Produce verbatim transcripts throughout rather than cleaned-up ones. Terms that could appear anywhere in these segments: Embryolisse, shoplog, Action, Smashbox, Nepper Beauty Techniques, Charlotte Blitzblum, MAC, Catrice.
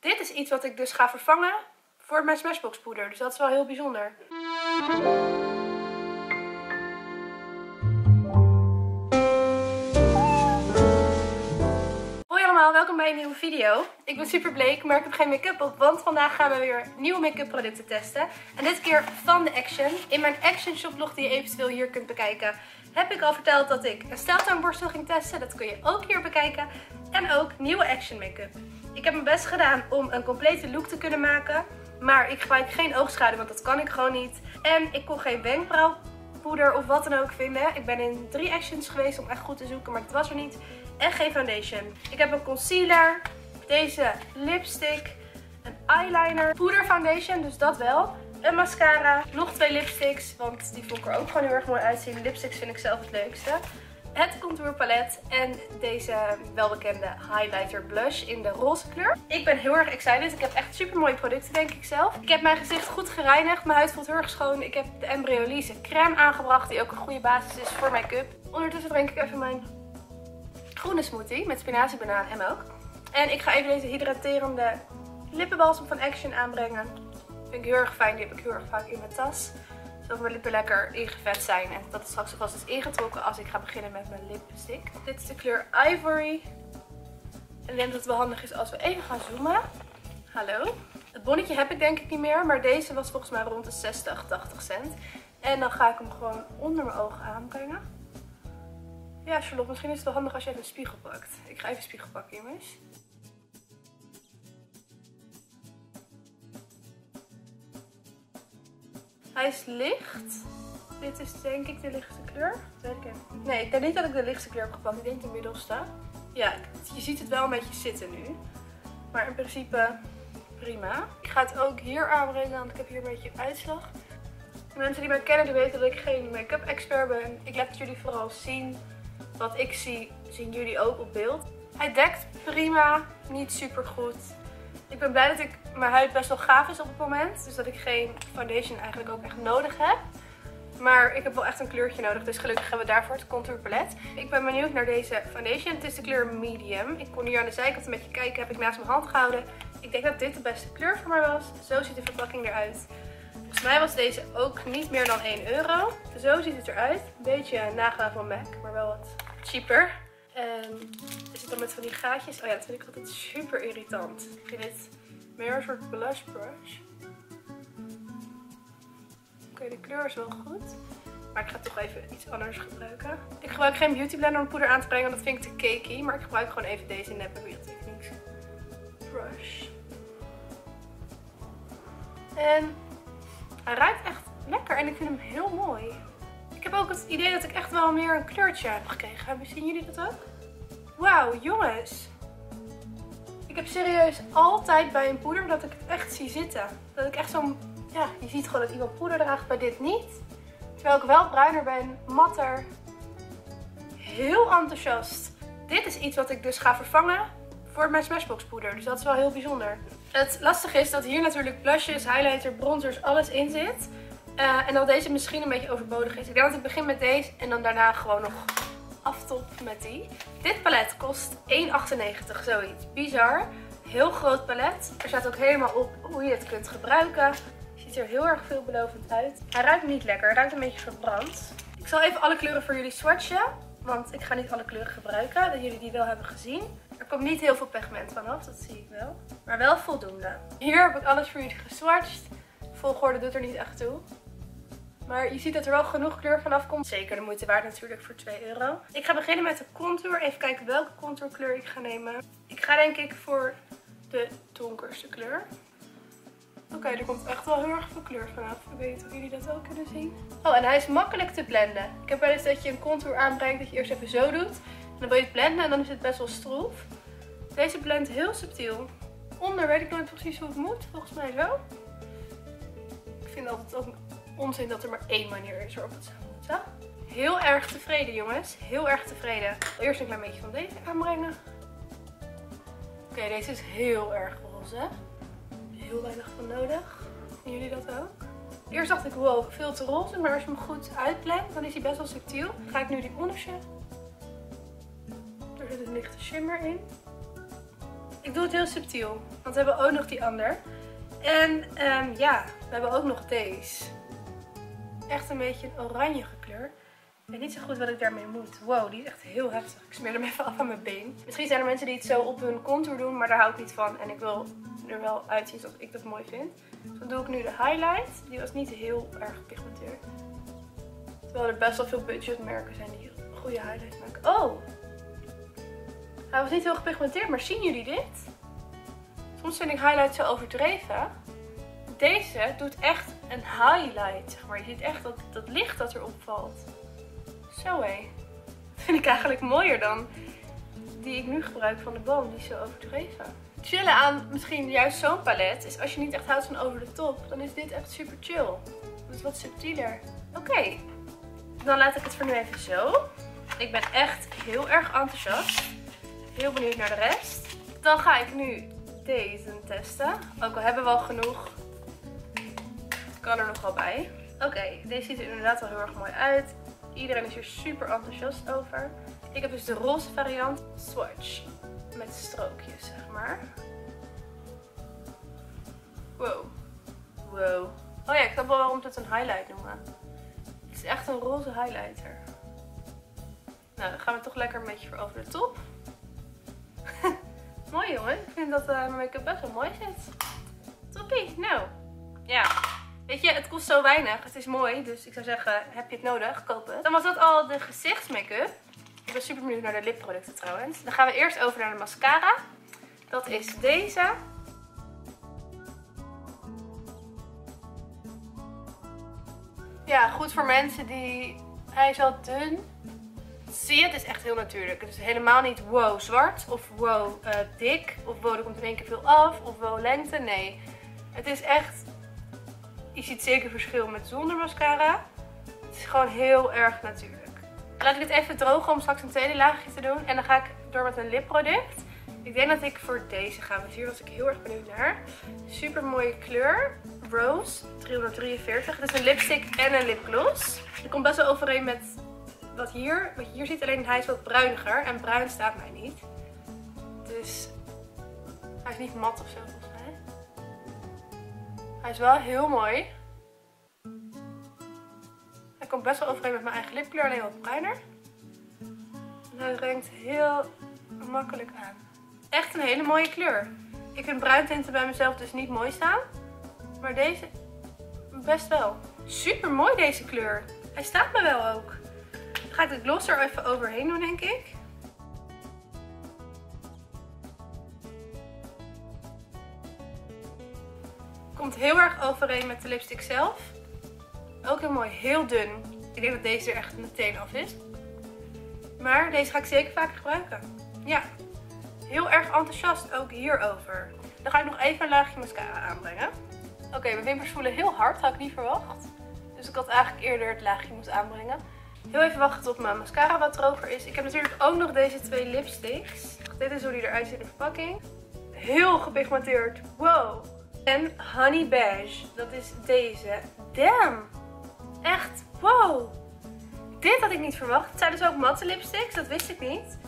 Dit is iets wat ik dus ga vervangen voor mijn Smashbox poeder. Dus dat is wel heel bijzonder. Hoi allemaal, welkom bij een nieuwe video. Ik ben super bleek, maar ik heb geen make-up op. Want vandaag gaan we weer nieuwe make-up producten testen. En dit keer van de Action. In mijn Action shoplog die je eventueel hier kunt bekijken, heb ik al verteld dat ik een steltangborstel ging testen. Dat kun je ook hier bekijken. En ook nieuwe Action make-up. Ik heb mijn best gedaan om een complete look te kunnen maken. Maar ik gebruik geen oogschaduw, want dat kan ik gewoon niet. En ik kon geen wenkbrauwpoeder of wat dan ook vinden. Ik ben in drie Actions geweest om echt goed te zoeken, maar dat was er niet. En geen foundation. Ik heb een concealer, deze lipstick, een eyeliner, poederfoundation, dus dat wel. Een mascara, nog twee lipsticks, want die vond ik er ook gewoon heel erg mooi uitzien. Lipsticks vind ik zelf het leukste. Het contourpalet en deze welbekende highlighter blush in de roze kleur. Ik ben heel erg excited. Ik heb echt super mooie producten, denk ik zelf. Ik heb mijn gezicht goed gereinigd. Mijn huid voelt heel erg schoon. Ik heb de Embryolisse crème aangebracht, die ook een goede basis is voor make-up. Ondertussen drink ik even mijn groene smoothie met spinazie, banaan en melk. En ik ga even deze hydraterende lippenbalsem van Action aanbrengen. Vind ik heel erg fijn. Die heb ik heel erg vaak in mijn tas. Dat mijn lippen lekker ingevet zijn en dat het straks alvast is ingetrokken als ik ga beginnen met mijn lipstick. Dit is de kleur Ivory. En ik denk dat het wel handig is als we even gaan zoomen. Hallo. Het bonnetje heb ik denk ik niet meer, maar deze was volgens mij rond de zestig, tachtig cent. En dan ga ik hem gewoon onder mijn ogen aanbrengen. Ja, Charlotte, misschien is het wel handig als je even een spiegel pakt. Ik ga even een spiegel pakken, jongens. Hij is licht. Dit is denk ik de lichtste kleur. Weet ik even. Nee, ik denk niet dat ik de lichtste kleur heb gepakt. Ik denk de middelste. Ja, je ziet het wel een beetje zitten nu. Maar in principe prima. Ik ga het ook hier aanbrengen, want ik heb hier een beetje uitslag. De mensen die mij kennen, die weten dat ik geen make-up expert ben. Ik laat jullie vooral zien. Wat ik zie, zien jullie ook op beeld. Hij dekt prima. Niet super goed. Ik ben blij dat ik, mijn huid best wel gaaf is op het moment. Dus dat ik geen foundation eigenlijk ook echt nodig heb. Maar ik heb wel echt een kleurtje nodig. Dus gelukkig hebben we daarvoor het contourpalet. Ik ben benieuwd naar deze foundation. Het is de kleur medium. Ik kon hier aan de zijkant een beetje kijken. Heb ik naast mijn hand gehouden. Ik denk dat dit de beste kleur voor mij was. Zo ziet de verpakking eruit. Volgens mij was deze ook niet meer dan één euro. Zo ziet het eruit. Een beetje nagedaan van MAC. Maar wel wat cheaper. En is het dan met van die gaatjes? Oh ja, dat vind ik altijd super irritant. Ik vind dit meer een soort blush brush. Oké, de kleur is wel goed. Maar ik ga toch even iets anders gebruiken. Ik gebruik geen beauty blender om poeder aan te brengen, want dat vind ik te cakey. Maar ik gebruik gewoon even deze Nepper Beauty Techniques brush. En hij ruikt echt lekker en ik vind hem heel mooi. Ik heb ook het idee dat ik echt wel meer een kleurtje heb gekregen. Zien jullie dat ook? Wauw, jongens. Ik heb serieus altijd bij een poeder dat ik het echt zie zitten. Dat ik echt zo'n... Ja, je ziet gewoon dat iemand poeder draagt, bij dit niet. Terwijl ik wel bruiner ben, matter. Heel enthousiast. Dit is iets wat ik dus ga vervangen voor mijn Smashbox poeder. Dus dat is wel heel bijzonder. Het lastige is dat hier natuurlijk blushes, highlighter, bronzers, alles in zit. Uh, en dat deze misschien een beetje overbodig is. Ik denk dat ik begin met deze en dan daarna gewoon nog aftop met die. Dit palet kost één euro achtennegentig, zoiets. Bizar. Heel groot palet. Er staat ook helemaal op hoe je het kunt gebruiken. Ziet er heel erg veelbelovend uit. Hij ruikt niet lekker. Hij ruikt een beetje verbrand. Ik zal even alle kleuren voor jullie swatchen. Want ik ga niet alle kleuren gebruiken. Dat jullie die wel hebben gezien. Er komt niet heel veel pigment vanaf, dat zie ik wel. Maar wel voldoende. Hier heb ik alles voor jullie geswatcht. Volgorde doet er niet echt toe. Maar je ziet dat er wel genoeg kleur vanaf komt. Zeker de moeite waard natuurlijk voor twee euro. Ik ga beginnen met de contour. Even kijken welke contourkleur ik ga nemen. Ik ga denk ik voor de donkerste kleur. Oké, okay, er komt echt wel heel erg veel kleur vanaf. Ik weet of jullie dat ook kunnen zien. Oh, en hij is makkelijk te blenden. Ik heb wel eens dat je een contour aanbrengt dat je eerst even zo doet. En dan wil je het blenden en dan is het best wel stroef. Deze blendt heel subtiel. Onder weet ik nooit precies hoe het moet. Volgens mij zo. Ik vind altijd ook... onzin dat er maar één manier is waarop het zou moeten. Heel erg tevreden, jongens. Heel erg tevreden. Eerst een klein beetje van deze aanbrengen. Oké, okay, deze is heel erg roze. Heel weinig van nodig. Zien jullie dat ook? Eerst dacht ik, wow, veel te roze. Maar als je hem goed uitplant, dan is hij best wel subtiel. Ga ik nu die onderste. Er zit een lichte shimmer in. Ik doe het heel subtiel. Want we hebben ook nog die ander. En um, ja, we hebben ook nog deze. Echt een beetje een oranjige kleur. Ik weet niet zo goed wat ik daarmee moet. Wow, die is echt heel heftig. Ik smeer hem even af aan mijn been. Misschien zijn er mensen die het zo op hun contour doen, maar daar hou ik niet van. En ik wil er wel uitzien zoals ik dat mooi vind. Dus dan doe ik nu de highlight. Die was niet heel erg gepigmenteerd. Terwijl er best wel veel budgetmerken zijn die een goede highlight maken. Oh! Hij was niet heel gepigmenteerd, maar zien jullie dit? Soms vind ik highlights zo overdreven. Deze doet echt een highlight, zeg maar. Je ziet echt dat, dat licht dat erop valt. Zo hé. Dat vind ik eigenlijk mooier dan die ik nu gebruik van de boom. Die is zo overdreven. Chillen aan misschien juist zo'n palet is als je niet echt houdt van over de top. Dan is dit echt super chill. Het is wat subtieler. Oké. Okay. Dan laat ik het voor nu even zo. Ik ben echt heel erg enthousiast. Heel benieuwd naar de rest. Dan ga ik nu deze testen. Ook al hebben we al genoeg. Kan er nog wel bij. Oké. Okay. Deze ziet er inderdaad wel heel erg mooi uit. Iedereen is hier super enthousiast over. Ik heb dus de roze variant swatch. Met strookjes, zeg maar. Wow. Wow. Oh ja, ik snap wel waarom dit een highlight noemen. Het is echt een roze highlighter. Nou, dan gaan we toch lekker een beetje voor over de top. Mooi jongen. Ik vind dat uh, mijn make-up best wel mooi zit. Toppie. Nou. Ja. Weet je, het kost zo weinig. Het is mooi. Dus ik zou zeggen, heb je het nodig? Koop het. Dan was dat al de gezichtsmake-up. Ik ben super benieuwd naar de lipproducten trouwens. Dan gaan we eerst over naar de mascara. Dat is deze. Ja, goed voor mensen die... Hij is al dun. Zie je, het is echt heel natuurlijk. Het is helemaal niet wow zwart of wow uh, dik. Of wow, er komt in één keer veel af. Of wow lengte. Nee. Het is echt... Je ziet zeker verschil met zonder mascara. Het is gewoon heel erg natuurlijk. Laat ik dit even drogen om straks een tweede laagje te doen. En dan ga ik door met een lipproduct. Ik denk dat ik voor deze ga. Want hier was ik heel erg benieuwd naar. Super mooie kleur. Rose driehonderddrieënveertig. Dit is een lipstick en een lipgloss. Het komt best wel overeen met wat, hier, wat je hier ziet. Alleen hij is wat bruiniger. En bruin staat mij niet. Dus hij is niet mat of zo volgens mij. Hij is wel heel mooi. Ik kom best wel overeen met mijn eigen lipkleur, alleen wat bruiner. En hij renkt heel makkelijk aan. Echt een hele mooie kleur. Ik vind bruintinten bij mezelf dus niet mooi staan. Maar deze best wel. Super mooi deze kleur. Hij staat me wel ook. Dan ga ik de gloss er even overheen doen denk ik. Komt heel erg overeen met de lipstick zelf. Ook heel mooi, heel dun. Ik denk dat deze er echt meteen af is. Maar deze ga ik zeker vaker gebruiken. Ja, heel erg enthousiast ook hierover. Dan ga ik nog even een laagje mascara aanbrengen. Oké, okay, mijn wimpers voelen heel hard, had ik niet verwacht. Dus ik had eigenlijk eerder het laagje moeten aanbrengen. Heel even wachten tot mijn mascara wat droger is. Ik heb natuurlijk ook nog deze twee lipsticks. Dit is hoe die eruit ziet in de verpakking. Heel gepigmenteerd, wow. En Honey Beige, dat is deze. Damn! Echt, wow. Dit had ik niet verwacht. Het zijn dus ook matte lipsticks, dat wist ik niet.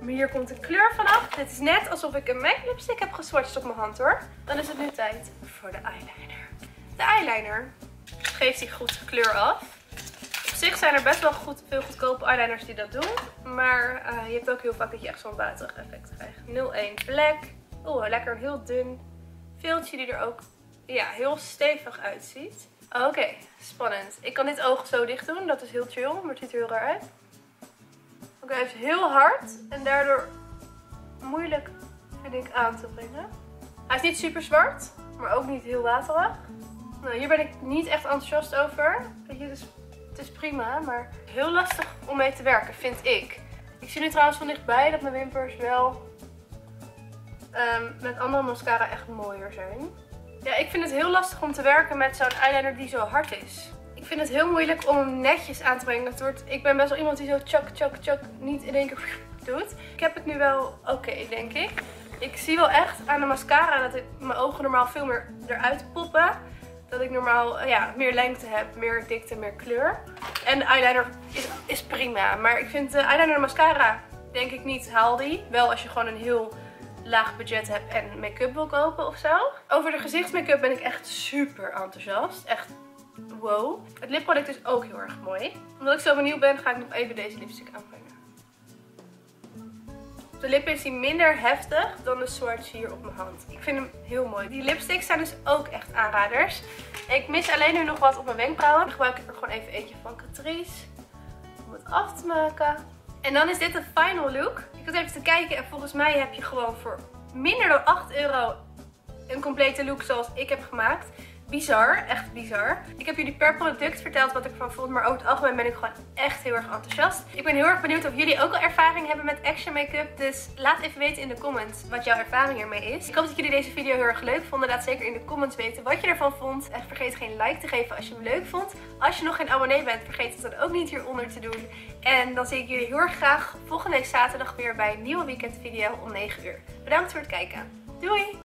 Maar hier komt een kleur vanaf. Dit is net alsof ik een M A C lipstick heb geswatcht op mijn hand hoor. Dan is het nu tijd voor de eyeliner. De eyeliner geeft die goed de kleur af. Op zich zijn er best wel goed, veel goedkope eyeliners die dat doen. Maar uh, je hebt ook heel vaak dat je echt zo'n waterig effect krijgt. nul één Black. Oeh, lekker een heel dun veeltje die er ook ja, heel stevig uitziet. Oké, okay, spannend. Ik kan dit oog zo dicht doen, dat is heel chill, maar het ziet er heel raar uit. Oké, okay, hij is heel hard en daardoor moeilijk, vind ik, aan te brengen. Hij is niet super zwart, maar ook niet heel waterig. Nou, hier ben ik niet echt enthousiast over. Weet je, het is, het is prima, maar heel lastig om mee te werken, vind ik. Ik zie nu trouwens van dichtbij dat mijn wimpers wel um, met andere mascara echt mooier zijn. Ja, ik vind het heel lastig om te werken met zo'n eyeliner die zo hard is. Ik vind het heel moeilijk om hem netjes aan te brengen. Dat wordt, ik ben best wel iemand die zo tjak, tjak, tjak niet in één keer doet. Ik heb het nu wel oké, okay, denk ik. Ik zie wel echt aan de mascara dat ik, mijn ogen normaal veel meer eruit poppen. Dat ik normaal ja, meer lengte heb, meer dikte, meer kleur. En de eyeliner is, is prima. Maar ik vind de eyeliner en de mascara denk ik niet haal die. Wel als je gewoon een heel... laag budget heb en make-up wil kopen ofzo. Over de gezichtsmake-up ben ik echt super enthousiast. Echt wow. Het lipproduct is ook heel erg mooi. Omdat ik zo benieuwd ben, ga ik nog even deze lipstick aanbrengen. De lippen is die minder heftig dan de swatch hier op mijn hand. Ik vind hem heel mooi. Die lipsticks zijn dus ook echt aanraders. Ik mis alleen nu nog wat op mijn wenkbrauwen. Dan gebruik ik er gewoon even eentje van Catrice. Om het af te maken. En dan is dit de final look. Ik had even te kijken en volgens mij heb je gewoon voor minder dan acht euro een complete look zoals ik heb gemaakt. Bizar, echt bizar. Ik heb jullie per product verteld wat ik ervan vond, maar over het algemeen ben ik gewoon echt heel erg enthousiast. Ik ben heel erg benieuwd of jullie ook al ervaring hebben met Action make-up, dus laat even weten in de comments wat jouw ervaring ermee is. Ik hoop dat jullie deze video heel erg leuk vonden. Laat zeker in de comments weten wat je ervan vond. En vergeet geen like te geven als je hem leuk vond. Als je nog geen abonnee bent, vergeet het dan ook niet hieronder te doen. En dan zie ik jullie heel erg graag volgende week zaterdag weer bij een nieuwe weekendvideo om negen uur. Bedankt voor het kijken. Doei!